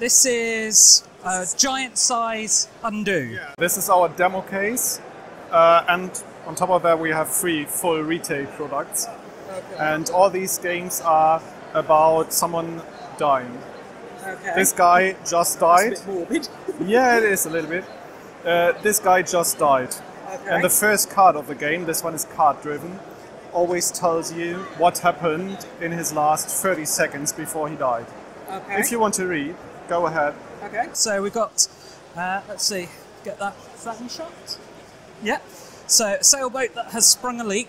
This is a giant size undo. Yeah, this is our demo case, and on top of that we have 3 full retail products. Okay. And all these games are about someone dying. Okay. This guy just died. That's a bit morbid. Yeah, it is a little bit. This guy just died. Okay. And the first card of the game, this one is card driven, always tells you what happened in his last 30 seconds before he died. Okay. If you want to read, go ahead. Okay. So we've got, let's see, get that flatten shot. Yeah. So a sailboat that has sprung a leak,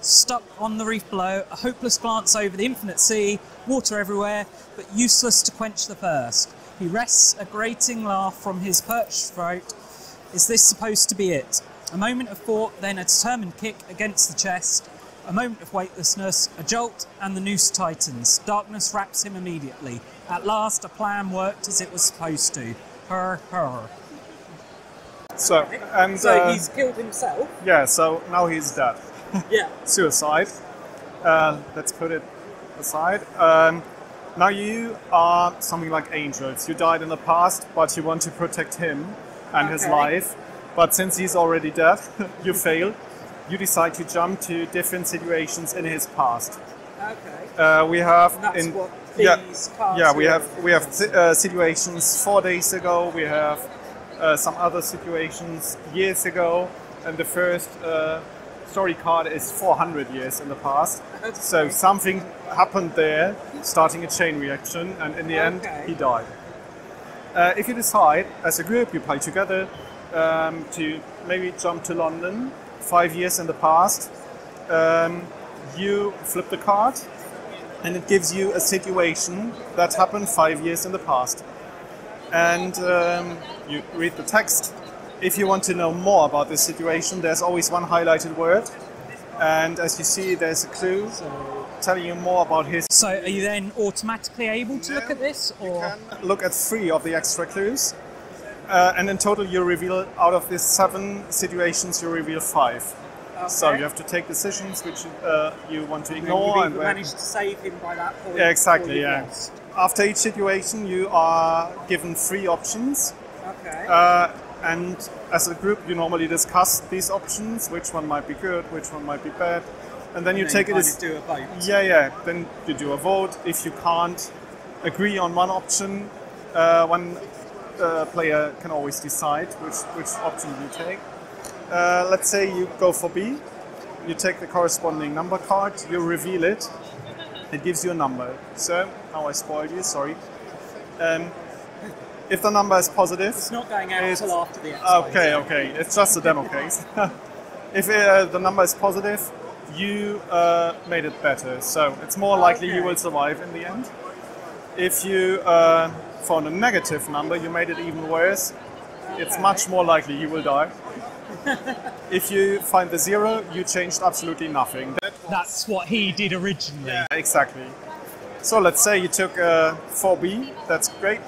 stuck on the reef below, a hopeless glance over the infinite sea, water everywhere, but useless to quench the thirst. He rests a grating laugh from his perched throat. Is this supposed to be it? A moment of thought, then a determined kick against the chest, a moment of weightlessness, a jolt, and the noose tightens. Darkness wraps him immediately. At last, a plan worked as it was supposed to. Her, her. So, and, so he's killed himself? Yeah, so now he's dead. Yeah. Suicide. Let's put it aside. Now you are something like angels. You died in the past, but you want to protect him and his life. But since he's already dead, you fail. You decide to jump to different situations in his past. Okay. We have that's in what these cards we have situations 4 days ago. We have some other situations years ago, and the first story card is 400 years in the past. Okay. So something happened there, starting a chain reaction, and in the end, he died. If you decide as a group, you play together to maybe jump to London. 5 years in the past, you flip the card and it gives you a situation that happened 5 years in the past. And you read the text. If you want to know more about this situation, there's always one highlighted word. And as you see, there's a clue telling you more about his... So are you then automatically able to look at this? Or? You can look at 3 of the extra clues. And in total, you reveal, out of these 7 situations, you reveal 5. Okay. So you have to take decisions which you want to ignore. And you managed to save him by that point. Yeah, exactly, yeah. After each situation, you are given 3 options. Okay. And as a group, you normally discuss these options, which one might be good, which one might be bad. And then you take it as... do a vote. Yeah, yeah. Then you do a vote. If you can't agree on one option, one... player can always decide which option you take. Let's say you go for B, you take the corresponding number card, you reveal it, it gives you a number. So, now I spoiled you, sorry. If the number is positive... It's not going out until after the expo. Okay, okay, it's just a demo case. If the number is positive, you made it better, so it's more likely you will survive in the end. If you... found a negative number, you made it even worse. Okay. It's much more likely you will die. If you find the 0, you changed absolutely nothing. That's what he did originally. Yeah, exactly. So let's say you took 4B, that's great.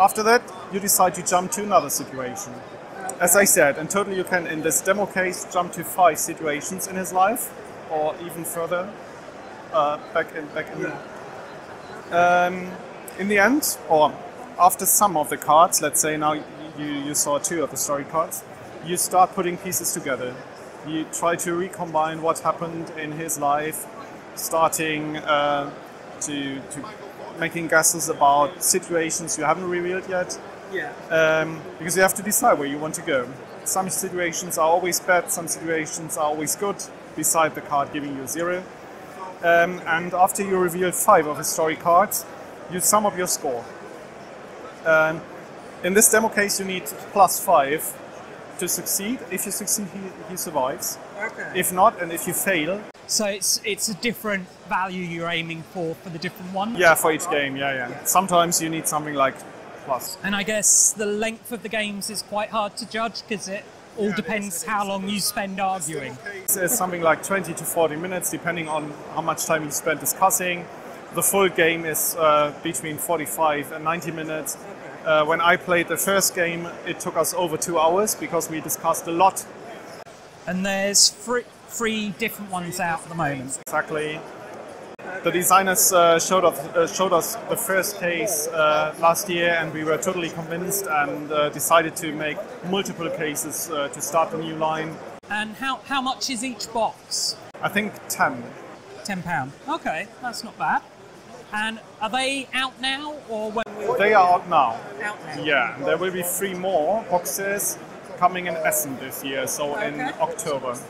After that, you decide to jump to another situation. Okay. As I said, in total you can, in this demo case, jump to 5 situations in his life, or even further, back in in the end, or after some of the cards, let's say now you saw 2 of the story cards, you start putting pieces together. You try to recombine what happened in his life, starting to making guesses about situations you haven't revealed yet. Yeah. Because you have to decide where you want to go. Some situations are always bad, some situations are always good, beside the card giving you 0. And after you reveal 5 of the story cards, you sum up your score. In this demo case, you need +5 to succeed. If you succeed, he survives. Okay. If not, and if you fail... So it's a different value you're aiming for the different one? Yeah, for each game, yeah. Sometimes you need something like +. And I guess the length of the games is quite hard to judge, because it all depends how long you spend arguing. It's something like 20 to 40 minutes, depending on how much time you spend discussing. The full game is between 45 and 90 minutes. Okay. When I played the first game, it took us over 2 hours because we discussed a lot. And there's three different ones out at the moment. Exactly. The designers showed us the first case last year, and we were totally convinced and decided to make multiple cases to start the new line. And how much is each box? I think 10. £10. Okay, that's not bad. And are they out now, or when? They are out now. Out now. Yeah, and there will be 3 more boxes coming in Essen this year, so okay. In October.